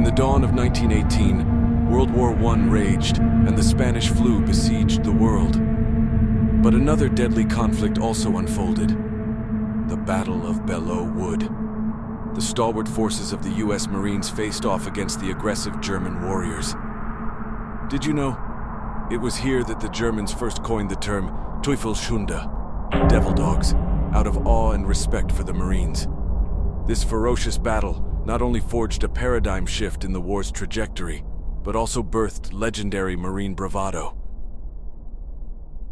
In the dawn of 1918, World War I raged, and the Spanish flu besieged the world. But another deadly conflict also unfolded, the Battle of Belleau Wood. The stalwart forces of the U.S. Marines faced off against the aggressive German warriors. Did you know? It was here that the Germans first coined the term Teufelshunde, devil dogs, out of awe and respect for the Marines. This ferocious battle not only forged a paradigm shift in the war's trajectory, but also birthed legendary Marine bravado.